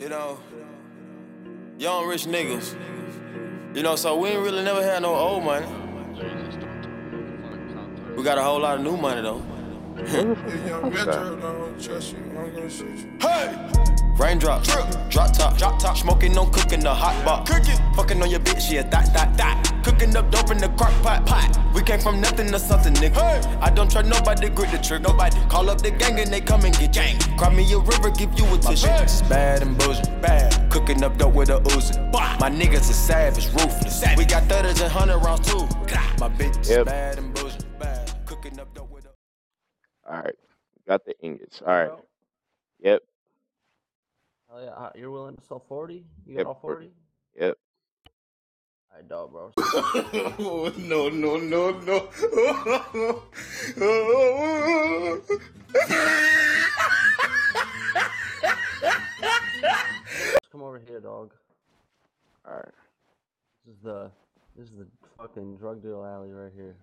You know, young rich niggas. You know, so we ain't really never had no old money. We got a whole lot of new money though. Hey! Raindrop, drop top, smoking on cooking the hot box. Fucking on your bitch, yeah, that. Cooking up dope in the crock pot. We came from nothing to something, nigga. Hey. I don't try nobody, grip the trick. Nobody call up the gang and they come and get gang. Cry me a river, give you a tissue. Bad and Boujee, bad. Cooking up dope with a Uzi. My niggas are savage, ruthless. We got 30s and 100 rounds too. My bitch is bad and Boujee, bad. Cooking up dope with a. All right, got the ingots. All right, yep. Hell yeah, you're willing to sell 40? You got all 40? Yep. All right, dog, bro. Oh, no. Come over here, dog. All right. This is the fucking drug deal alley right here.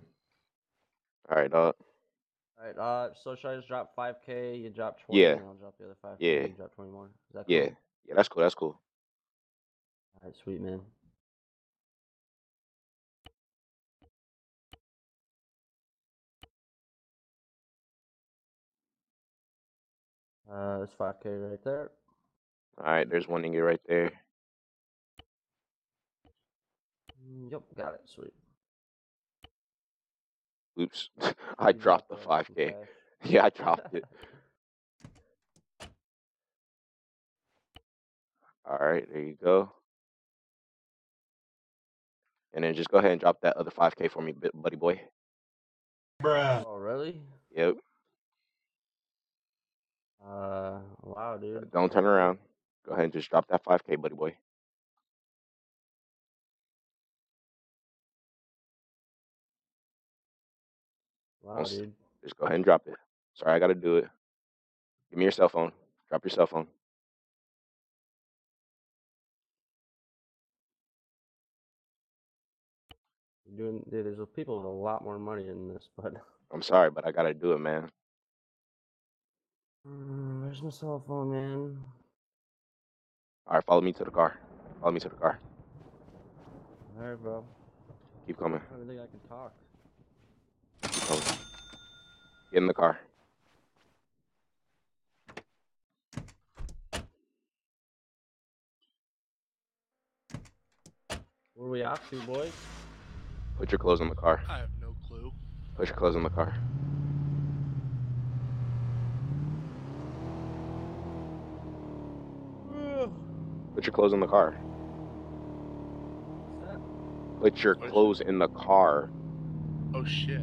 All right, dog. Alright, so should I just drop 5K, you drop 20, yeah. And I'll drop the other 5K, yeah. And you drop 20 more? Is that cool? Yeah. Yeah, that's cool. Alright, sweet, man. There's 5K right there. Alright, there's one ingot right there. Yep, got it, sweet. Oops, I dropped the 5K. Yeah, I dropped it. All right, there you go. And then just go ahead and drop that other 5K for me, buddy boy. Bruh. Oh, really? Yep. Wow, dude. Don't turn around. Go ahead and just drop that 5K, buddy boy. Wow, dude. Just go ahead and drop it. Sorry, I got to do it. Give me your cell phone. Drop your cell phone. Dude, there's people with a lot more money in this, but... I'm sorry, but I got to do it, man. Where's my cell phone, man? All right, follow me to the car. All right, bro. Keep coming. I don't think I can talk. Get in the car. Where are we off to, boys? Put your clothes in the car. I have no clue. Put your clothes in the car. Put your clothes in the car. What's that? Put your clothes in the car. Oh, shit.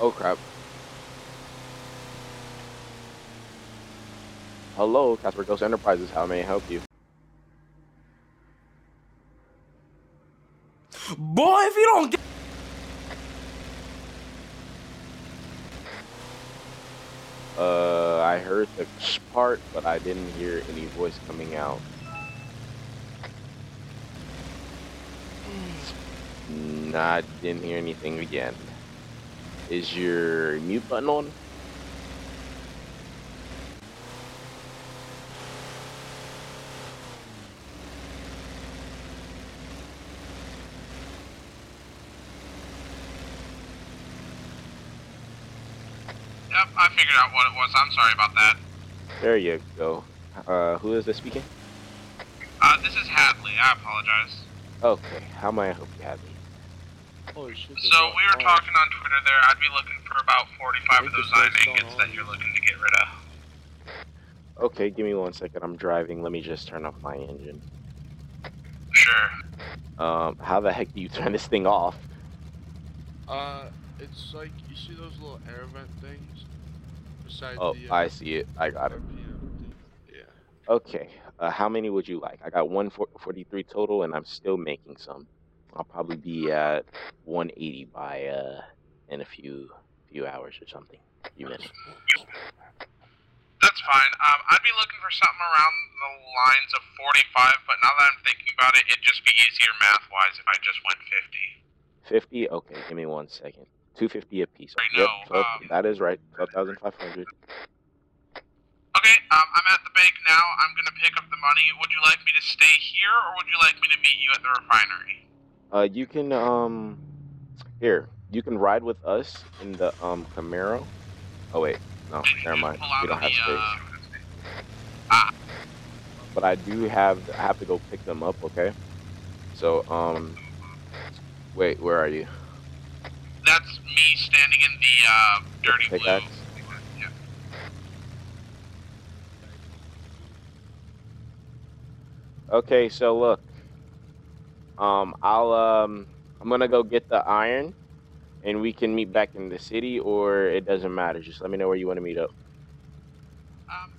Oh crap. Hello, Casper Ghost Enterprises, how may I help you? Boy, if you don't get. I heard the part, but I didn't hear any voice coming out. Nah, I didn't hear anything again. Is your mute button on? Yep, I figured out what it was. I'm sorry about that. There you go. Who is this speaking? This is Hadley. I apologize. Okay, how may I help you, Hadley? So, we were talking on Twitter there, I'd be looking for about 45 of those iron ingots that you're looking to get rid of. Okay, give me 1 second, I'm driving, let me just turn off my engine. Sure. How the heck do you turn this thing off? It's like, you see those little air vent things? Besides I see it, I got it. Yeah. Okay, how many would you like? I got 143 total and I'm still making some. I'll probably be at 180 by in a few hours or something. You missed. That's fine. I'd be looking for something around the lines of 45, but now that I'm thinking about it, it'd just be easier math-wise if I just went 50. 50? Okay, give me 1 second. 250 a piece. Right now, 12, that is right. 12,500. Okay, I'm at the bank now. I'm gonna pick up the money. Would you like me to stay here, or would you like me to meet you at the refinery? You can here. You can ride with us in the Camaro. Oh wait, no, never mind. We don't have space. But I do have. I have to go pick them up. Okay. So wait, where are you? That's me standing in the dirty blue. Pickaxe. Yeah. Okay, so look. I'm gonna go get the iron, and we can meet back in the city, or it doesn't matter. Just let me know where you want to meet up. I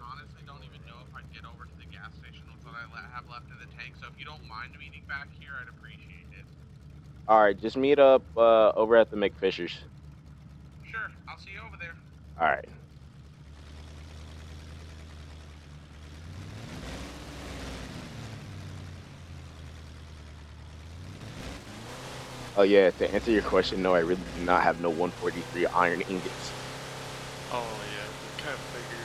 honestly don't even know if I'd get over to the gas station with what I have left in the tank. So if you don't mind meeting back here, I'd appreciate it. All right, just meet up over at the McFisher's. Sure, I'll see you over there. All right. Oh yeah, to answer your question, no, I really do not have no 143 iron ingots. Oh yeah, kind of figured.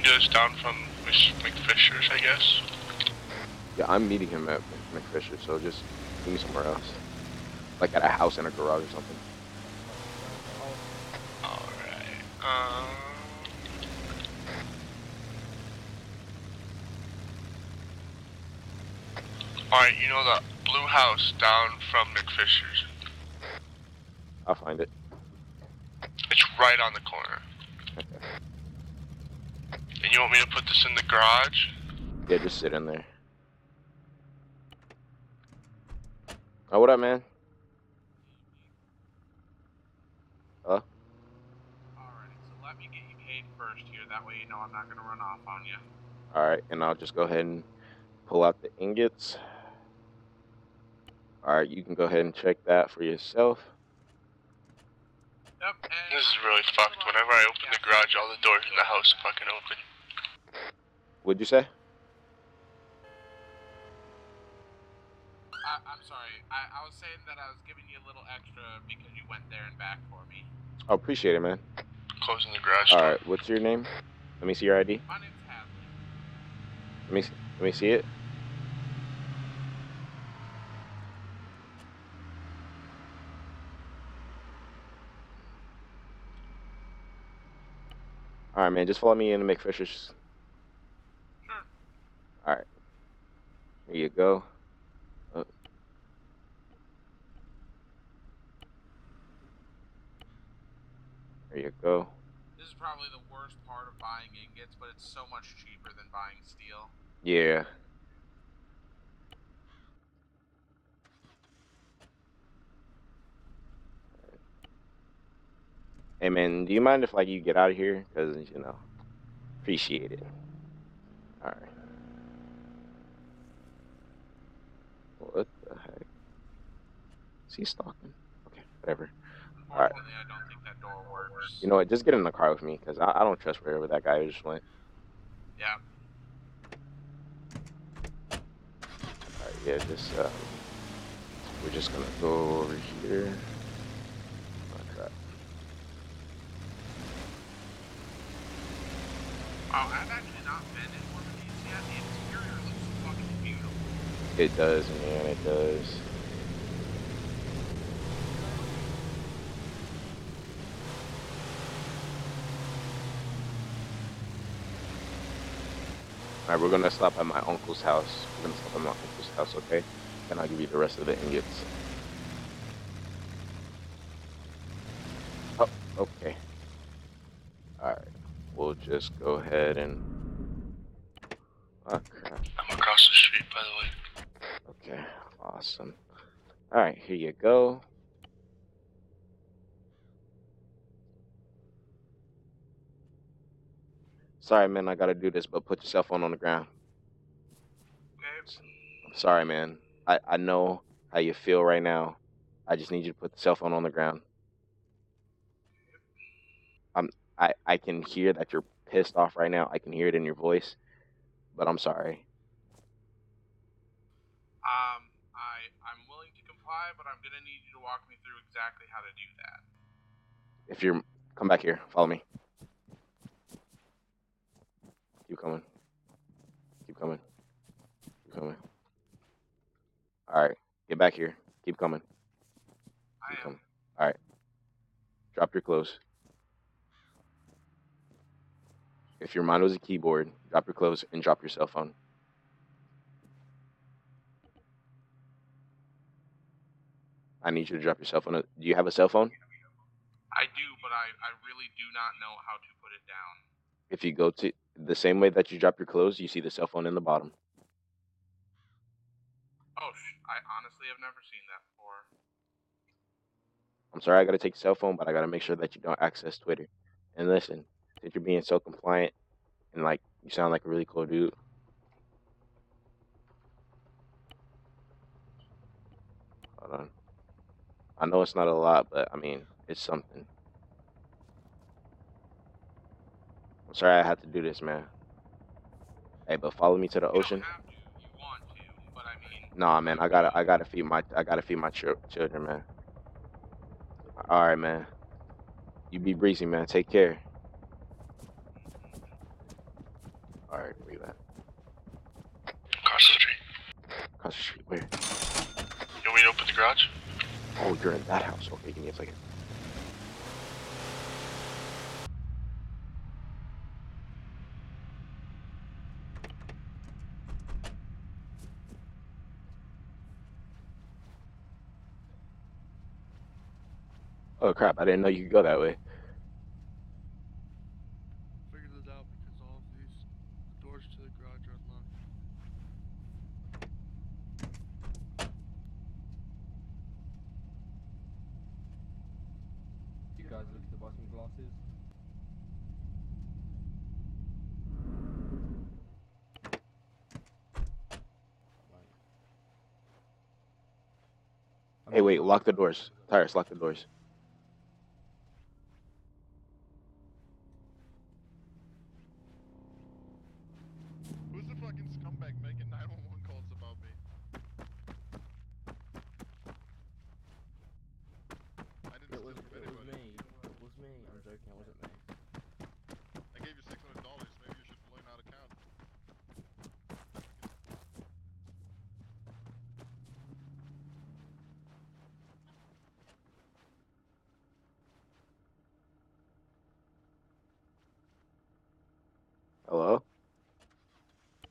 Windows down from McFisher's, I guess. Yeah, I'm meeting him at McFisher's, so just meet me somewhere else. Like at a house in a garage or something. Alright. Alright, you know that blue house down from McFisher's? I'll find it. It's right on the corner. Okay. And you want me to put this in the garage? Yeah, just sit in there. Oh, what up, man? Hello? Alright, so let me get you paid first here. That way you know I'm not going to run off on you. Alright, and I'll just go ahead and pull out the ingots. Alright, you can go ahead and check that for yourself. Yep, this is really fucked. Whenever I open the garage, all the doors in the house fucking open. What'd you say? I'm sorry. I was saying that I was giving you a little extra because you went there and back for me. Oh, appreciate it, man. Closing the garage door. All right, what's your name? Let me see your ID. My name's Hadley. Let me see it. Alright, man, just follow me in to make Fisher's. Sure. Alright. Here you go. Oh. There you go. This is probably the worst part of buying ingots, but it's so much cheaper than buying steel. Yeah. Hey man, do you mind if you get out of here? Cause you know, appreciate it. All right. What the heck? Is he stalking? Okay, whatever. All right. I don't think that door works. You know what? Just get in the car with me, cause I don't trust wherever that guy just went. Yeah. All right. Yeah. Just we're just gonna go over here. Oh, I've actually not been in one of these yet. The exterior looks fucking beautiful. It does, man, it does. Alright, we're gonna stop at my uncle's house. Okay? And I'll give you the rest of the ingots. Oh, okay. Alright. We'll just go ahead and. Oh, crap. I'm across the street, by the way. Okay, awesome. All right, here you go. Sorry, man, I gotta do this, but put your cell phone on the ground. Okay. I'm sorry, man. I know how you feel right now. I just need you to put the cell phone on the ground. I can hear that you're pissed off right now. I can hear it in your voice, but I'm sorry. I'm willing to comply, but I'm gonna need you to walk me through exactly how to do that. If you're, come back here, follow me. Keep coming. Keep coming. Keep coming. All right, get back here. Keep coming. Keep coming. All right. Drop your clothes. If your mind was a keyboard, drop your clothes and drop your cell phone. I need you to drop your cell phone. Do you have a cell phone? I do, but I really do not know how to put it down. If you go to the same way that you drop your clothes, you see the cell phone in the bottom. Oh, I honestly have never seen that before. I'm sorry I got to take your cell phone, but I got to make sure that you don't access Twitter. And listen, since you're being so compliant and, like, you sound like a really cool dude, hold on. I know it's not a lot, but, I mean, it's something. I'm sorry I have to do this, man. Hey, but follow me to the ocean. You don't have to. You want to, but I mean. Nah, man, I gotta feed my, children, man. All right, man. You be breezy, man. Take care. All right, where you at? Across the street. Across the street, where? You want me to open the garage? Oh, you're in that house. Okay, give me a second. Oh, crap. I didn't know you could go that way. Figured it out because all of these doors to the garage are unlocked. You guys look at the bottom glasses. Hey, wait. Lock the doors. Tyrus, lock the doors. Hello?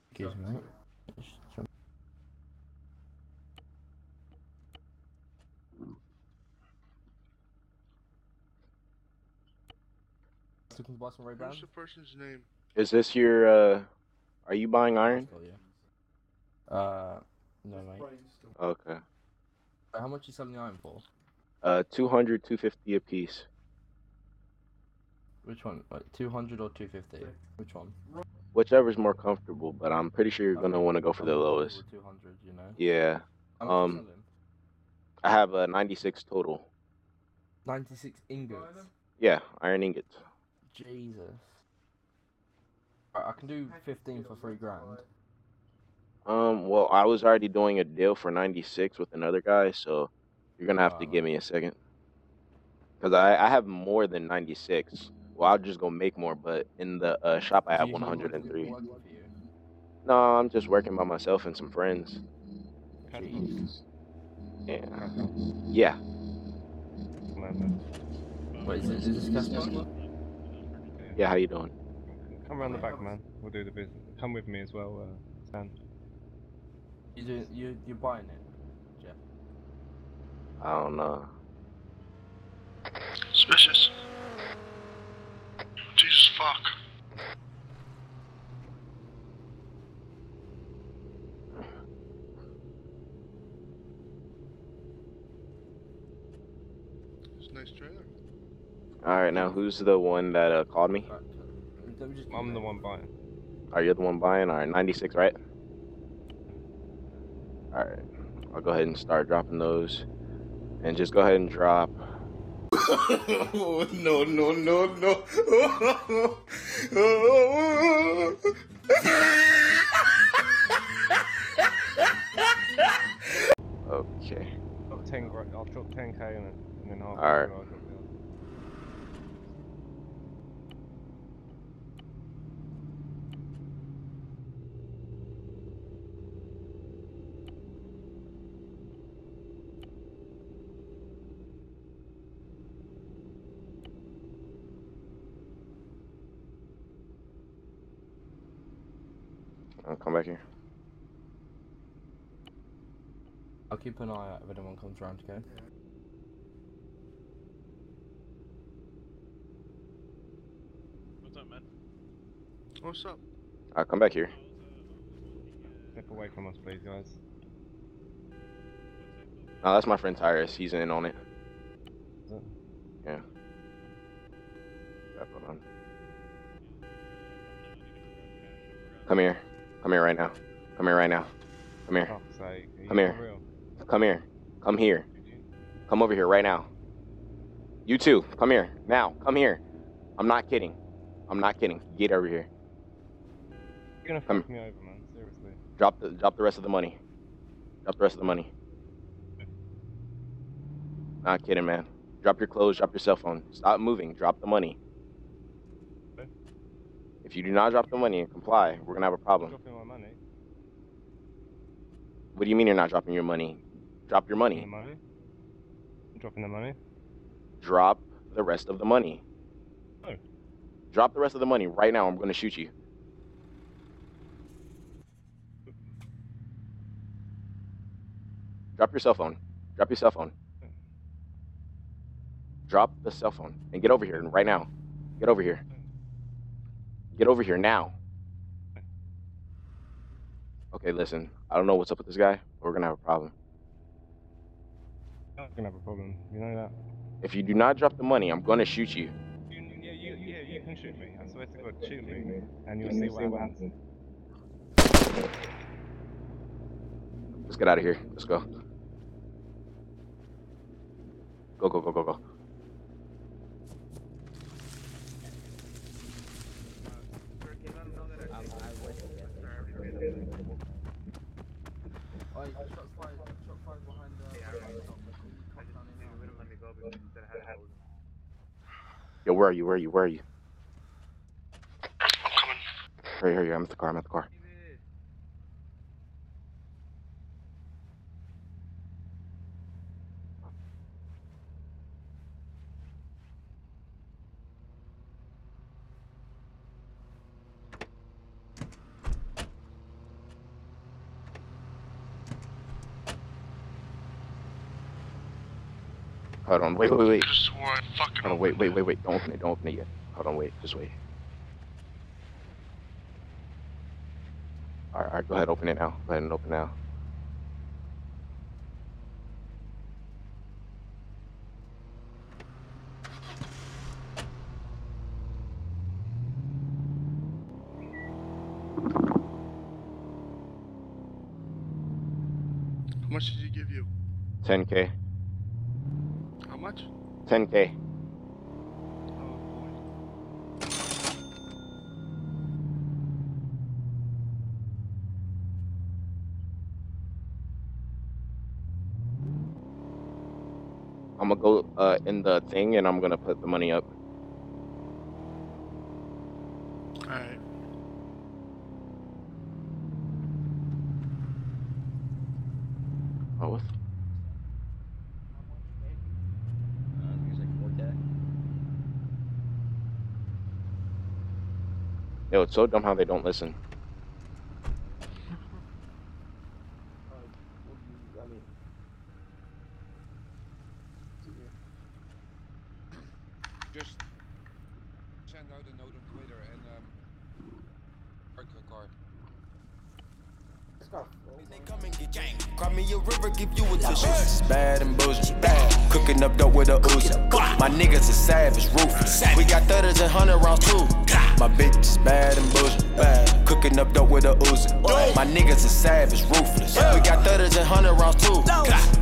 Excuse me. What's the person's name? Is this your, are you buying iron? Oh, yeah. No, mate. Okay. How much you selling the iron for? 200, 250 a piece. Which one? 200 or 250? Which one? Whichever's more comfortable, but I'm pretty sure you're gonna want to go for the lowest. 200, you know. Yeah. I have a 96 total. 96 ingots. Yeah, iron ingots. Jesus. Right, I can do 15 for $3 grand. Well, I was already doing a deal for 96 with another guy, so you're gonna have to give me a second. Cause I have more than 96. Well, I'll just go make more, but in the shop, I have 103. No, I'm just working by myself and some friends. Jeez. Yeah. Yeah. Wait, is this Casper? Yeah, how you doing? Come around the back, man. We'll do the business. Come with me as well, Stan. You're buying it, Jeff? I don't know. Suspicious. Jesus fuck. It's a nice trailer. All right, now who's the one that called me? I'm the one buying. Are you the one buying? All right, 96, right? All right, I'll go ahead and start dropping those, and just go ahead and drop. No. Okay. I'll drop 10K in it, and then I'll. All right. I'll come back here. I'll keep an eye out if anyone comes around, okay? Yeah. What's up, man? What's up? I'll come back here. Step away from us, please, guys. Oh, that's my friend Tyrus. He's in on it. Is it? Yeah. Hold on. Come here. Come here right now. Come here right now. Come here. Come here. Come here. Come here. Come over here right now. You too. Come here. Now. Come here. I'm not kidding. I'm not kidding. Get over here. You're gonna fuck me over, man. Seriously. Drop the rest of the money. Drop the rest of the money. Not kidding, man. Drop your clothes. Drop your cell phone. Stop moving. Drop the money. If you do not drop the money and comply, we're going to have a problem. Dropping my money? What do you mean you're not dropping your money? Drop your money. Dropping the money? Drop the rest of the money. Oh. Drop the rest of the money right now. I'm going to shoot you. Drop your cell phone. Drop your cell phone. Drop the cell phone and get over here right now. Get over here. Get over here now. Okay, listen. I don't know what's up with this guy, but we're going to have a problem. We're going to have a problem. You know that? If you do not drop the money, I'm going to shoot you. You can shoot me. I swear to God, shoot me. And you'll see what happens. Let's get out of here. Let's go. Go. Yo, where are you? I'm coming. Hurry, I'm at the car. Hold on, wait. Hold on, wait. Don't open it yet. Hold on, wait, just wait. Alright, go ahead, open it now. Go ahead and open now. How much did he give you? 10K. 10K. I'm gonna go in the thing and I'm gonna put the money up. Alright. Oh, yo, it's so dumb how they don't listen. Just send out a note on Twitter and mark your card. Cry me a river, give you a tissue. Bad and Boujee, bad. Cooking up dope with a Uzi. My niggas is savage, ruthless. We got 30s and 100 rounds too. My bitch is bad and Boujee, bad. Cooking up dope with a Uzi. My niggas is savage, ruthless. We got 30s and 100 rounds too.